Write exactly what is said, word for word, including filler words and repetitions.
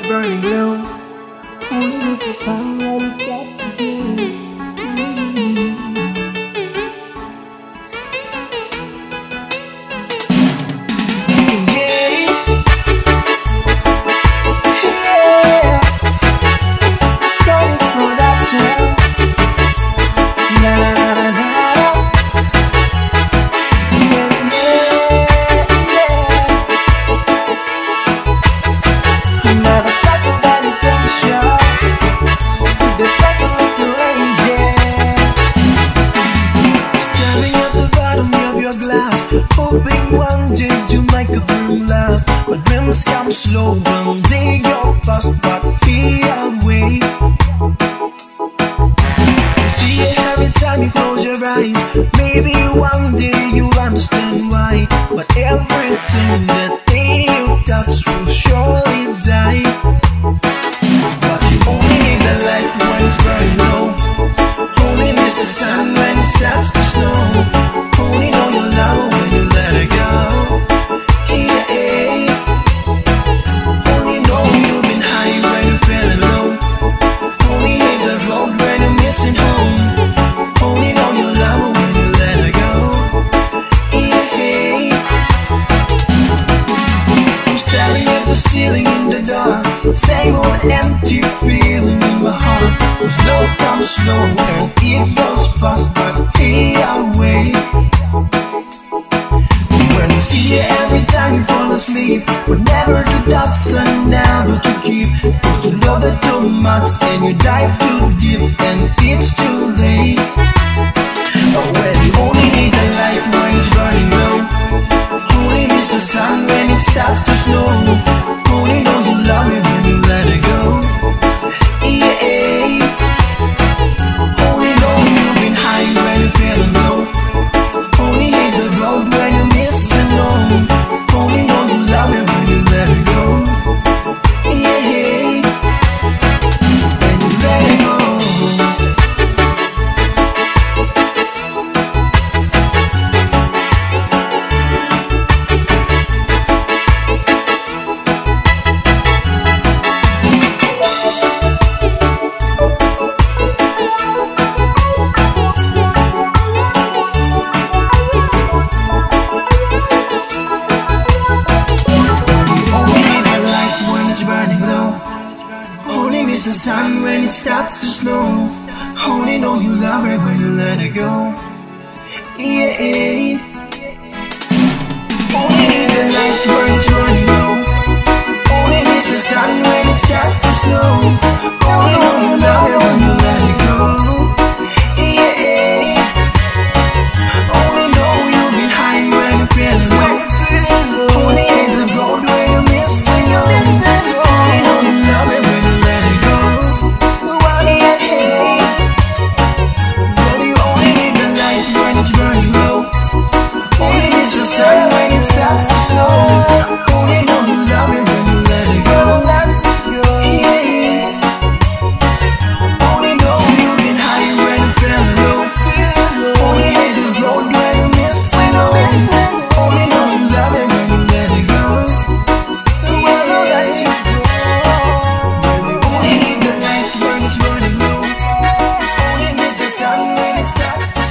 is burning low. I'm looking for someone that to be. Yeah, yeah. Going for that chance. Na na na na na. Yeah, yeah, yeah. Another special dedication. That's special to angel. Standing at the bottom of your glass, hoping one day you might get through last. But dreams come slow, one day go fast, but fade away. Every time you close your eyes, maybe one day you'll understand why. But everything that you touch will surely die. But you only need the light when it's very low. Only miss the sun when it starts to snow. Only know your love when you let it go. Yeah. Only know you've been high when you're feeling low. Only hate the road when you're missing home. Same old empty feeling in my heart. Cause love comes slow and it goes fast, but fade away. When you see it every time you fall asleep, but never to touch and never to keep. Cause you love it too much and you dive too deep and it's too late. Oh, when you only need the light when it's running low. Only miss the sun when it starts to snow. Only know you love me when you let it go. Yeah. Only know you've been high when you're feeling low. Only hate the road when you're missing home. Only know you love me when you let it go. Yeah. When you let it go. The sun when it starts to snow. Only know you love it when you let it go. Yeah. Only need the light when it's running low. Only miss the sun when it starts to snow. Only know you love it when you let it go. Yeah. Only know you've been high when you're feeling low. Only hate the road when you're missing home. Only know you love it when you let it go. That's